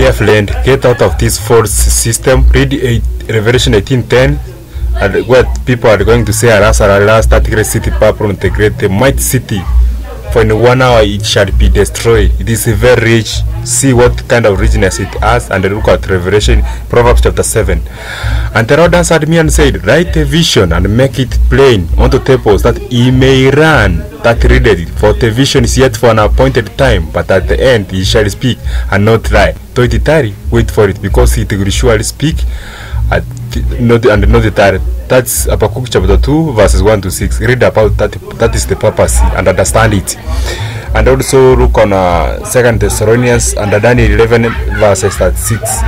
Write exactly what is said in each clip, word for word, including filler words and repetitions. Dear friend, get out of this false system. Read eight, Revelation eighteen ten, and what people are going to say, Alas, alas, that great city, Babylon, the great, the mighty city, for in one hour it shall be destroyed. It is very rich. See what kind of richness it has, and look at Revelation, Proverbs chapter seven. And the Lord answered me and said, Write a vision and make it plain unto tables, that he may run that readeth it. For the vision is yet for an appointed time, but at the end he shall speak and not lie. Though it tarry, wait for it, because it will surely speak at not and not tarry. That's Habakkuk chapter two, verses one to six. Read about that. That is the purpose, and understand it. And also look on uh, Second Thessalonians and Daniel eleven, verses thirty-six.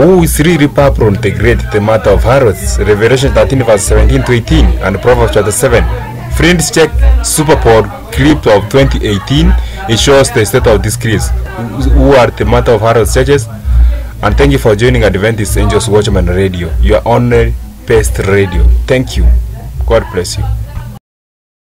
Who is really Babylon the Great, the mother of harlots? Revelation thirteen, verse seventeen to eighteen, and Proverbs chapter seven. Friends, check SuperPod clip of twenty eighteen. It shows the state of these clips. Who are the mother of harlots churches? And thank you for joining Adventist Angels Watchman Radio, your only best radio. Thank you. God bless you.